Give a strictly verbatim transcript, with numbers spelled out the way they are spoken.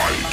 fight.